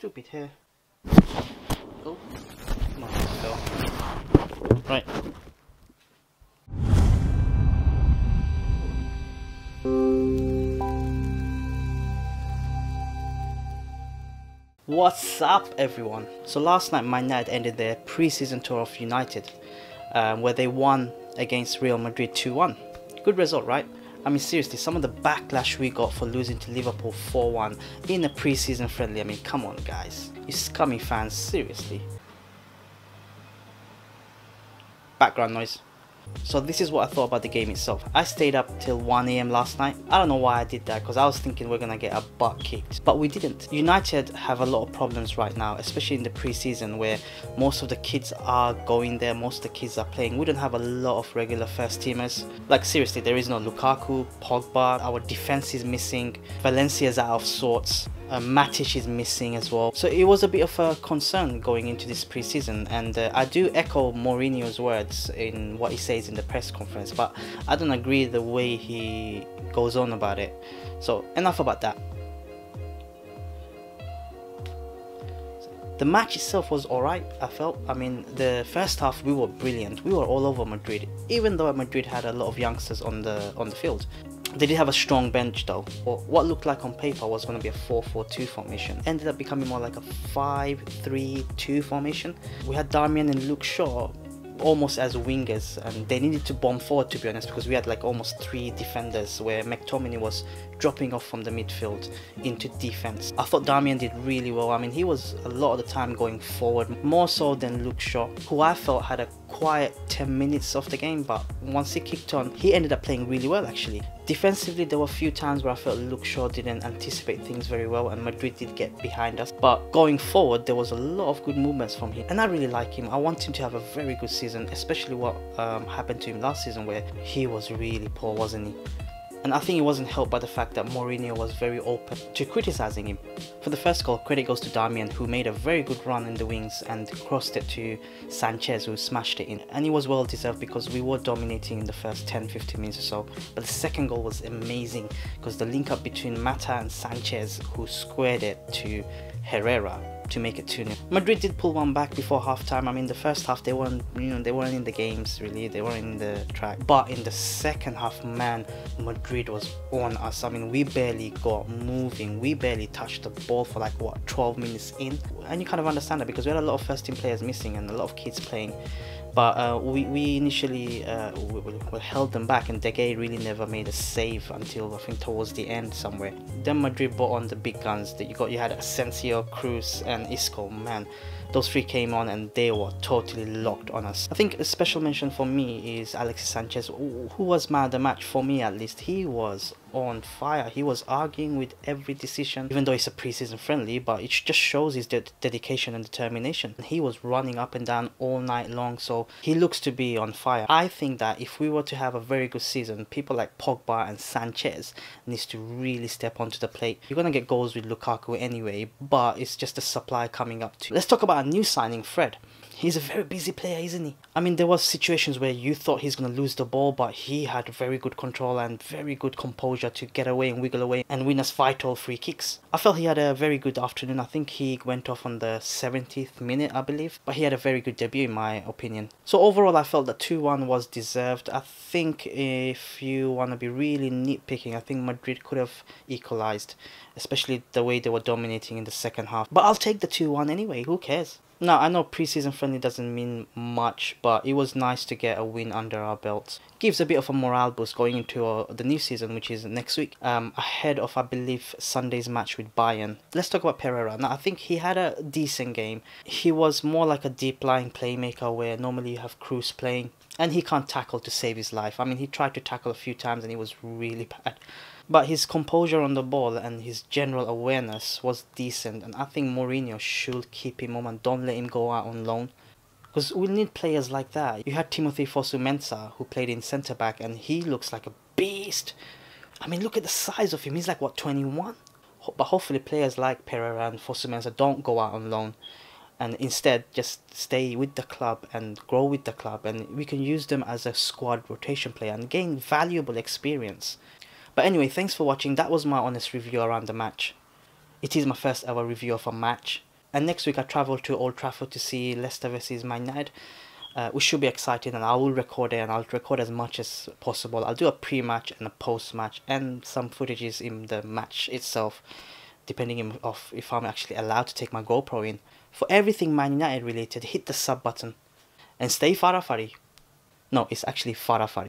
stupid here. Oh, come on, let's go. Right. What's up, everyone? So last night, Man United ended their pre-season tour of United, where they won against Real Madrid 2-1. Good result, right? I mean, seriously, some of the backlash we got for losing to Liverpool 4-1 in a pre-season friendly. I mean, come on, guys. You scummy fans, seriously. Background noise. So this is what I thought about the game itself. I stayed up till 1 AM last night. I don't know why I did that, because I was thinking we're going to get a butt kicked. But we didn't. United have a lot of problems right now, especially in the pre-season, where most of the kids are going there, most of the kids are playing. We don't have a lot of regular first teamers. Like, seriously, there is no Lukaku, Pogba, our defence is missing, Valencia's out of sorts. Matic is missing as well, so it was a bit of a concern going into this pre-season, and I do echo Mourinho's words in what he says in the press conference, but I don't agree the way he goes on about it. So enough about that. The match itself was alright, I felt. I mean, the first half we were brilliant, we were all over Madrid, even though Madrid had a lot of youngsters on the field. They did have a strong bench though. What looked like on paper was going to be a 4-4-2 formation ended up becoming more like a 5-3-2 formation. We had Darmian and Luke Shaw almost as wingers, and they needed to bomb forward, to be honest, because we had like almost 3 defenders where McTominay was dropping off from the midfield into defense. I thought Darmian did really well. I mean, he was a lot of the time going forward, more so than Luke Shaw, who I felt had a quiet 10 minutes of the game, but once he kicked on, he ended up playing really well actually. Defensively, there were a few times where I felt Luke Shaw didn't anticipate things very well and Madrid did get behind us, but going forward there was a lot of good movements from him, and I really like him. I want him to have a very good season, especially what happened to him last season, where he was really poor, wasn't he? And I think it wasn't helped by the fact that Mourinho was very open to criticising him. For the first goal, credit goes to Darmian, who made a very good run in the wings and crossed it to Sanchez, who smashed it in. And it was well deserved because we were dominating in the first 10-15 minutes or so. But the second goal was amazing because the link up between Mata and Sanchez, who squared it to Herrera to make it 2-0. Madrid did pull one back before half-time. I mean, the first half they weren't, you know, they weren't in the games really, they weren't in the track, but in the second half, man, Madrid was on us. I mean, we barely got moving, we barely touched the ball for like what, 12 minutes in, and you kind of understand that because we had a lot of first team players missing and a lot of kids playing, but we initially we held them back, and De Gea really never made a save until I think towards the end somewhere. Then Madrid brought on the big guns that you got. You had Asensio, Kroos and Isco. Man, those three came on and they were totally locked on us. I think a special mention for me is Alexis Sanchez, who was man of the match for me at least. He was on fire, he was arguing with every decision, even though it's a pre-season friendly, but it just shows his dedication and determination. He was running up and down all night long, so he looks to be on fire. I think that if we were to have a very good season, people like Pogba and Sanchez needs to really step onto the plate. You're gonna get goals with Lukaku anyway, but it's just a supply coming up too. Let's talk about a new signing, Fred. He's a very busy player, isn't he? I mean, there was situations where you thought he's going to lose the ball, but he had very good control and very good composure to get away and wiggle away and win us vital free kicks. I felt he had a very good afternoon. I think he went off on the 70th minute, I believe, but he had a very good debut in my opinion. So overall, I felt that 2-1 was deserved. I think if you want to be really nitpicking, I think Madrid could have equalised, especially the way they were dominating in the second half. But I'll take the 2-1 anyway, who cares? Now, I know pre-season friendly doesn't mean much, but it was nice to get a win under our belts. Gives a bit of a morale boost going into the new season, which is next week, ahead of, I believe, Sunday's match with Bayern. Let's talk about Pereira. Now, I think he had a decent game. He was more like a deep-lying playmaker where normally you have Kroos playing, and he can't tackle to save his life. I mean, he tried to tackle a few times and it was really bad. But his composure on the ball and his general awareness was decent, and I think Mourinho should keep him on and don't let him go out on loan, because we need players like that. You had Timothy Fosu-Mensah, who played in centre-back, and he looks like a beast. I mean, look at the size of him. He's like, what, 21? But hopefully players like Pereira and Fosu-Mensah don't go out on loan, and instead just stay with the club and grow with the club, and we can use them as a squad rotation player and gain valuable experience. But anyway, thanks for watching. That was my honest review around the match. It is my first ever review of a match, And next week I travel to Old Trafford to see Leicester versus Man United, which should be exciting, and I will record it, and I'll record as much as possible. I'll do a pre-match and a post-match and some footages in the match itself, depending on if I'm actually allowed to take my GoPro in. For everything Man United related, hit the sub button and stay Farafari. No, it's actually Farafari.